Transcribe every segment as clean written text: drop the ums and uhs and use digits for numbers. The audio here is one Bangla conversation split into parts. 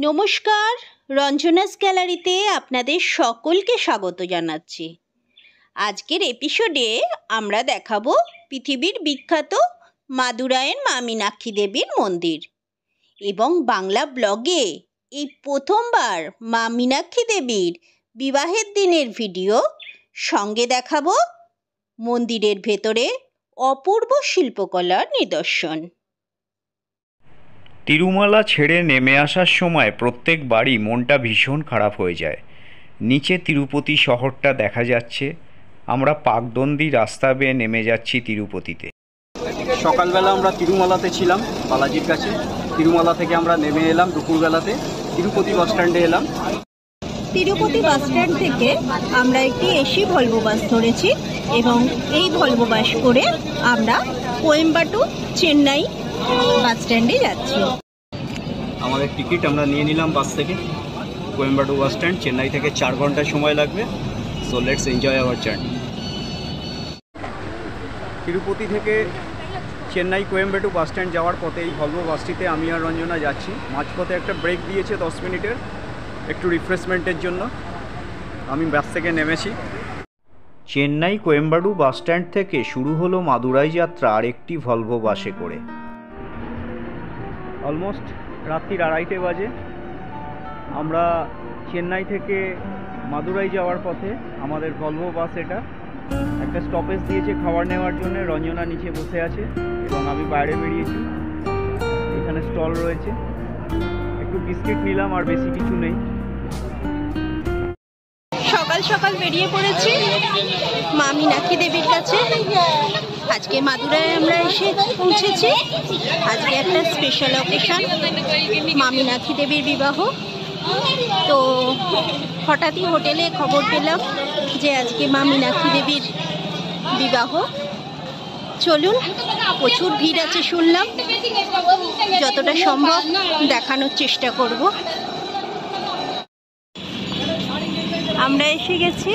नमस्कार रंजनास गैलारिते आपनादेर सकलके स्वागत जानाच्छि। आजकेर एपिसोडे आमरा देखाबो पृथिवीर बिख्यात मादुरायेर मा मीनाक्षी देवीर मंदिर एबं बांगला ब्लगे एई प्रथमबार मा मीनाक्षी देवीर विवाहेर दिनेर भिडियो संगे देखाबो मंदिरेर भेतरे अपूर्व शिल्पकलार निदर्शन। तिरुमाला छेड़े नेमे आसार समय प्रत्येक बाड़ी मनटा भीषण खराब हो जाए। नीचे तिरुपति शहरटा देखा जाच्छे। आमरा पाकदंडी रास्ता बेये नेमे जाच्छी तिरुपतिते। सकालबेला आमरा तिरुमालाते छिलाम बालाजिर काछे। तिरुमाला थेके आमरा नेमे एलाम दुपुरबेलाते तिरुपति बास स्टैंडे एलाम। तिरुपति बास स्टैंड थेके आमरा एकटी एसी भल्भो बास धरेछि एबं एई भल्भो बास करे आमरा कोयम्बाटूर चेन्नाई बास स्टैंडे जाच्छी। आमादेर टिकिट आमरा निये निलाम बास थेके। कोयम्बाटूर बास स्टैंड चेन्नाई थेके 4 घंटा समय लागबे। So let's enjoy our journey. Tirupati थेके चेन्नई कोयम्बाटूर बास स्टैंड जाওয়ার পথে এই ভলভো বাসটিতে আমি আর রঞ্জনা যাচ্ছি। মাঝপথে একটা ব্রেক দিয়েছে 10 মিনিটের একটু রিফ্রেশমেন্টের জন্য। আমি বাস থেকে নেমেছি। চেন্নাই কোয়েম্বাটুর বাস স্ট্যান্ড থেকে শুরু হলো মাদুরাই যাত্রা আর একটি ভলভো বাসে করে। অলমোস্ট রাত্রি 2:30 বাজে। আমরা চেন্নাই থেকে মাদুরাই যাওয়ার পথে আমাদের ভলভো বাস এটা একটা স্টপেজ দিয়েছে খাবার নেওয়ার জন্য। রঞ্জনা নিচে বসে আছে এবং আমি বাইরে বেরিয়েছি। এখানে স্টল রয়েছে। একটু বিস্কিট নিলাম আর বেশি কিছু নেই। সকাল সকাল বেরিয়ে পড়েছি মা मीनाक्षी দেবীর কাছে। আজকে মাদুরাই আমরা এসে পৌঁছেছি। আজকে একটা স্পেশাল অকেশন মা मीनाक्षी দেবীর বিবাহ। তো হঠাৎই হোটেলে খবর পেলাম যে আজকে মা मीनाक्षी দেবীর বিবাহ। চলুন, প্রচুর ভিড় আছে শুনলাম, যতটা সম্ভব দেখানোর চেষ্টা করব। আমরা এসে গেছি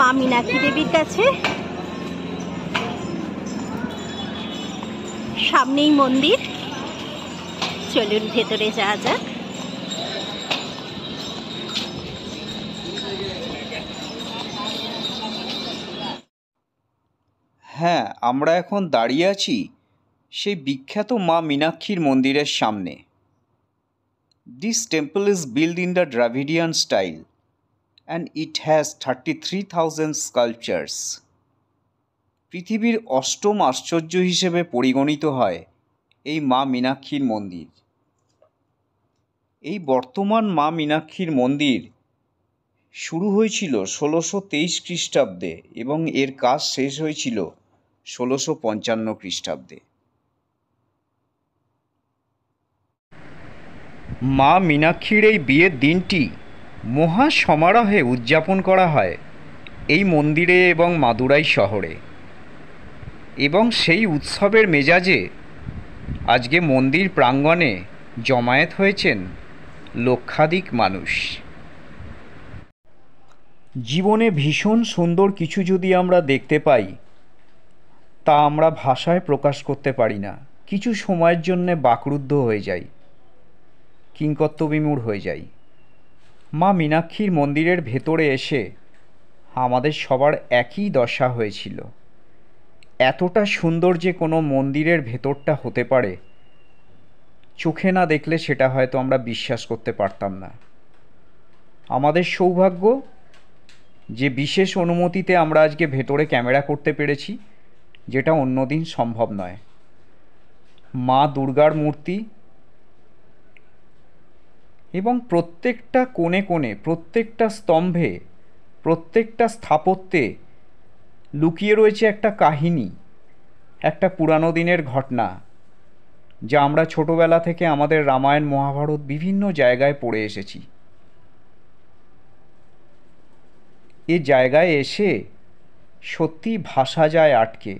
মা मीनाक्षी দেবীর কাছে। সামনেই মন্দির, চলুন ভেতরে যাওয়া যাক। হ্যাঁ, আমরা এখন দাঁড়িয়ে আছি সেই বিখ্যাত মা মীনাক্ষীর মন্দিরের সামনে। This temple is build in the Dravidian style and it has 33,000 sculptures. পৃথিবীর অষ্টম আশ্চর্য হিসেবে পরিগণিত হয় এই মা মীনাক্ষীর মন্দির। এই বর্তমান মা মীনাক্ষীর মন্দির শুরু হয়েছিল 1623 খ্রিস্টাব্দে এবং এর কাজ শেষ হয়েছিল 1655 খ্রিস্টাব্দে। মা মীনাক্ষীর এই বিয়ের দিনটি মহা সমারোহে উদযাপন করা হয় এই মন্দিরে এবং মাদুরাই শহরে, এবং সেই উৎসবের মেজাজে আজকে মন্দির প্রাঙ্গণে জমায়েত হয়েছেন লক্ষাধিক মানুষ। জীবনে ভীষণ সুন্দর কিছু যদি আমরা দেখতে পাই তা আমরা ভাষায় প্রকাশ করতে পারি না। কিছু সময়ের জন্যে বাকরুদ্ধ হয়ে যাই, কিংকর্তবিমূঢ় হয়ে যাই। মা মীনাক্ষীর মন্দিরের ভেতরে এসে আমাদের সবার একই দশা হয়েছিল। এতটা সুন্দর যে কোনো মন্দিরের ভেতরটা হতে পারে, চোখে না দেখলে সেটা হয়তো আমরা বিশ্বাস করতে পারতাম না। আমাদের সৌভাগ্য যে বিশেষ অনুমতিতে আমরা আজকে ভেতরে ক্যামেরা করতে পেরেছি, যেটা অন্যদিন সম্ভব নয়। মা দুর্গার মূর্তি এবং প্রত্যেকটা কোণে কোণে, প্রত্যেকটা স্তম্ভে, প্রত্যেকটা স্থাপত্যে লুকিয়ে রয়েছে একটা কাহিনী, একটা পুরানো দিনের ঘটনা, যা আমরা ছোটোবেলা থেকে আমাদের রামায়ণ মহাভারত বিভিন্ন জায়গায় পড়ে এসেছি। এ জায়গায় এসে সত্যি ভাষা যায় আটকে।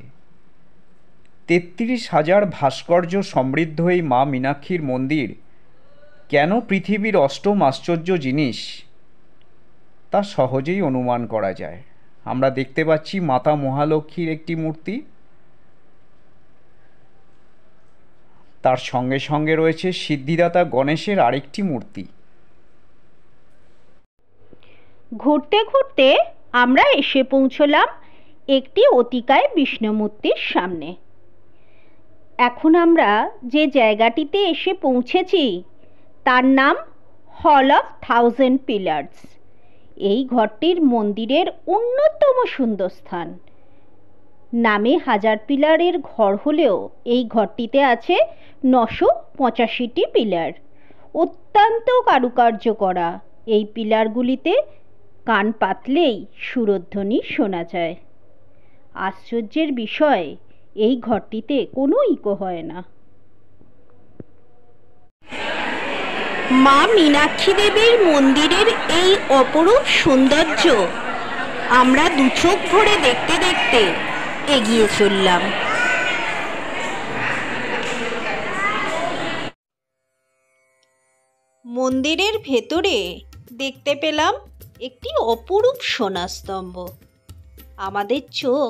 33,000 ভাস্কর্য সমৃদ্ধ এই মা মীনাক্ষীর মন্দির কেন পৃথিবীর অষ্টম আশ্চর্য জিনিস তা সহজেই অনুমান করা যায়। আমরা দেখতে পাচ্ছি মাতা মহালক্ষ্মীর একটি মূর্তি, তার সঙ্গে সঙ্গে রয়েছে সিদ্ধিদাতা গণেশের আরেকটি মূর্তি। ঘুরতে ঘুরতে আমরা এসে পৌঁছলাম একটি অতিকায় বিষ্ণু মূর্তির সামনে। এখন আমরা যে জায়গাটিতে এসে পৌঁছেছি তার নাম হল অফ থাউজেন্ড পিলার্স। এই ঘরটির মন্দিরের অন্যতম সুন্দর স্থান। নামে হাজার পিলারের ঘর হলেও এই ঘরটিতে আছে 985টি পিলার। অত্যন্ত কারুকার্য করা এই পিলারগুলিতে কান পাতলেই সুরধ্বনি শোনা যায়। আশ্চর্যের বিষয়, এই ঘরটিতে কোনো ইকো হয় না। মা মীনাক্ষী দেবীর মন্দিরের এই অপরূপ সৌন্দর্য আমরা দু চোখ ভরে দেখতে দেখতে এগিয়ে চললাম। মন্দিরের ভেতরে দেখতে পেলাম একটি অপরূপ সোনা স্তম্ভ। আমাদের চোখ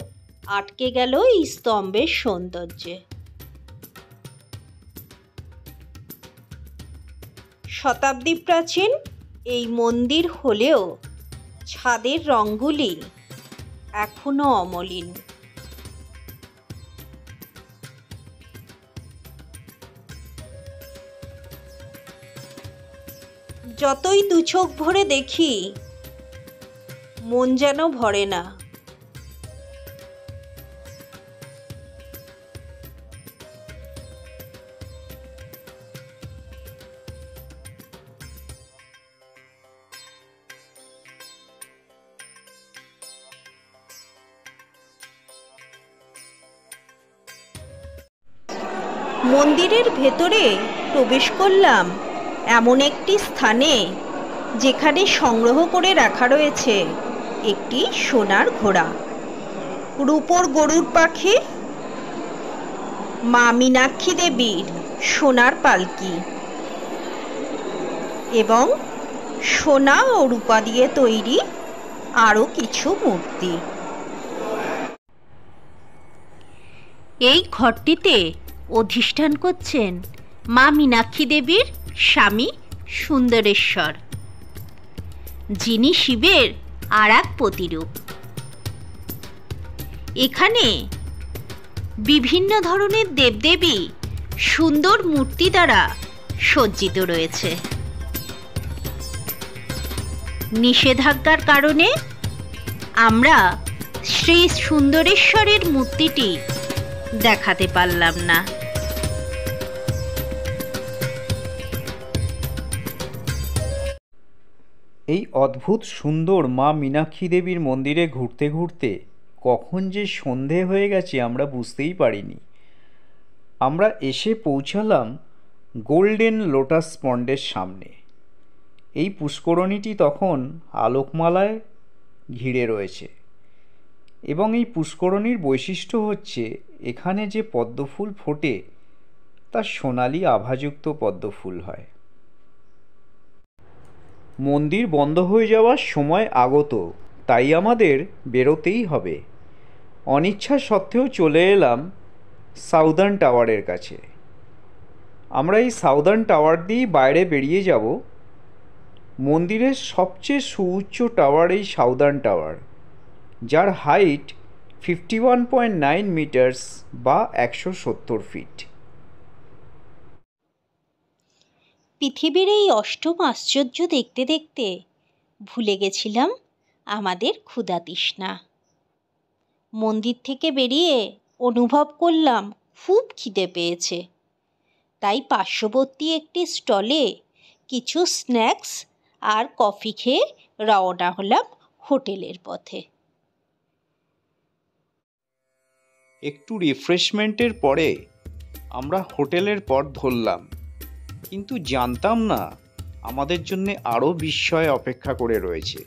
আটকে গেল এই স্তম্ভের সৌন্দর্যে। শতাব্দী প্রাচীন এই মন্দির হলেও ছাদের রঙগুলি এখনো অমলিন। যতই দু চোখ ভরে দেখি মন যেন ভরে না। মন্দিরের ভেতরে প্রবেশ করলাম এমন একটি স্থানে যেখানে সংগ্রহ করে রাখা রয়েছে একটি সোনার ঘোড়া, রূপোর গরুর পাখি, মা মীনাক্ষী দেবীর সোনার পালকি এবং সোনা ও রূপা দিয়ে তৈরি আরও কিছু মূর্তি। এই ঘরটিতে অধিষ্ঠান করছেন মা মীনাক্ষী দেবীর স্বামী সুন্দরেশ্বর, যিনি শিবের আর এক প্রতিরূপ। এখানে বিভিন্ন ধরনের দেবদেবী সুন্দর মূর্তি দ্বারা সজ্জিত রয়েছে। নিষেধাজ্ঞার কারণে আমরা শ্রী সুন্দরেশ্বরের মূর্তিটি দেখাতে পারলাম না। এই অদ্ভুত সুন্দর মা মীনাক্ষী দেবীর মন্দিরে ঘুরতে ঘুরতে কখন যে সন্ধে হয়ে গেছে আমরা বুঝতেই পারিনি। আমরা এসে পৌঁছালাম গোল্ডেন লোটাস পন্ডের সামনে। এই পুষ্করণীটি তখন আলোকমালায় ঘিরে রয়েছে এবং এই পুষ্করণীর বৈশিষ্ট্য হচ্ছে এখানে যে পদ্মফুল ফোটে তা সোনালি আভাযুক্ত পদ্মফুল হয়। মন্দির বন্ধ হয়ে যাওয়ার সময় আগত, তাই আমাদের বেরোতেই হবে। অনিচ্ছা সত্ত্বেও চলে এলাম সাউদার্ন টাওয়ারের কাছে। আমরা এই সাউদার্ন টাওয়ার দিয়েই বাইরে বেরিয়ে যাব। মন্দিরের সবচেয়ে সুউচ্চ টাওয়ার এই সাউদার্ন টাওয়ার, যার হাইট 51.9 মিটার্স বা 170 ফিট। পৃথিবীর এই অষ্টম আশ্চর্য দেখতে দেখতে ভুলে গেছিলাম আমাদের ক্ষুধা তৃষ্ণা। মন্দির থেকে বেরিয়ে অনুভব করলাম খুব খিদে পেয়েছে, তাই পার্শ্ববর্তী একটি স্টলে কিছু স্ন্যাক্স আর কফি খেয়ে রওনা হলাম হোটেলের পথে। একটু রিফ্রেশমেন্টের পরে আমরা হোটেলের পথ ধরলাম, কিন্তু জানতাম না আমাদের জন্য আরও বিস্ময় অপেক্ষা করে রয়েছে।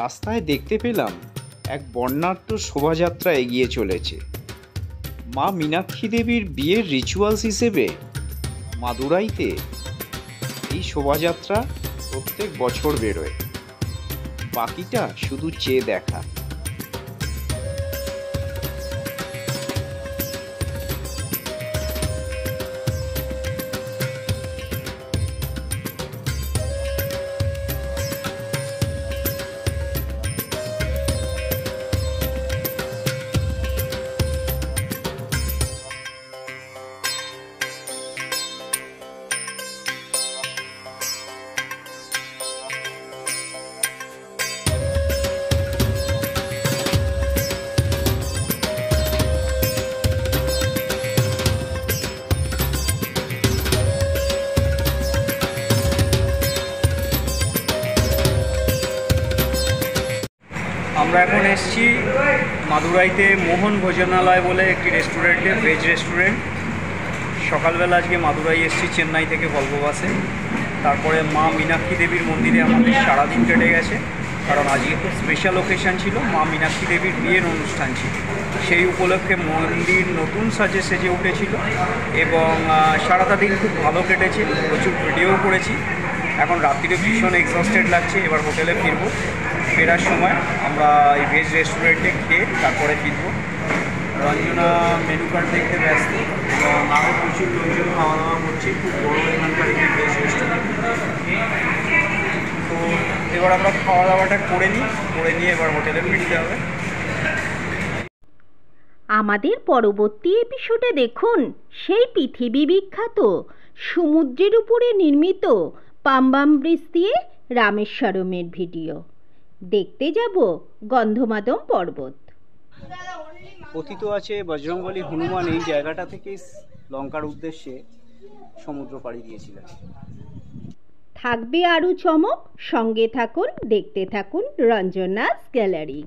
রাস্তায় দেখতে পেলাম এক বর্ণাঢ্য শোভাযাত্রা এগিয়ে চলেছে। মা মীনাক্ষী দেবীর বিয়ের রিচুয়ালস হিসেবে মাদুরাইতে এই শোভাযাত্রা প্রত্যেক বছর বেরোয়। বাকিটা শুধু চেয়ে দেখা। আমরা এখন এসেছি মাদুরাইতে মোহন ভোজনালয় বলে একটি রেস্টুরেন্টে, ভেজ রেস্টুরেন্ট। সকালবেলা আজকে মাদুরাই এসেছি চেন্নাই থেকে ভলভো বাসে। তারপরে মা মীনাক্ষী দেবীর মন্দিরে আমাদের সারাদিন কেটে গেছে, কারণ আজকে খুব স্পেশাল ওকেশান ছিল, মা মীনাক্ষী দেবীর বিয়ের অনুষ্ঠান ছিল। সেই উপলক্ষে মন্দির নতুন সাজে সেজে উঠেছিল এবং সারাটা দিন খুব ভালো কেটেছে, প্রচুর ভিডিওও করেছি। এখন রাত্রিরে ভীষণ এক্সস্টেড লাগছে, এবার হোটেলে ফিরব। ফেরার সময় আমরা এই ভেজ রেস্টুরেন্টে খেয়ে তারপরে ফিরব। রঞ্জনা মেনু কার্ড দেখতে ব্যস্ত এবং আরও প্রচুর লোকজন খাওয়া দাওয়া করছি, খুব বড়ো এখানকার একটি ভেজ রেস্টুরেন্ট। তো এবার আমরা খাওয়া দাওয়াটা করে নিয়ে এবার হোটেলে ফিরতে হবে। আমাদের পরবর্তী এপিসোডে দেখুন সেই পৃথিবী বিখ্যাত সমুদ্রের উপরে নির্মিত পাম্বাম ব্রিজ দিয়ে রামেশ্বরমের ভিডিও। দেখতে যাব গন্ধমাদম পর্বত। কথিত আছে বজরংবলী হনুমান এই জায়গাটা থেকে লঙ্কার উদ্দেশ্যে সমুদ্র পাড়ি দিয়েছিলেন। থাকবে আরও চমক, সঙ্গে থাকুন, দেখতে থাকুন রঞ্জনাস গ্যালারি।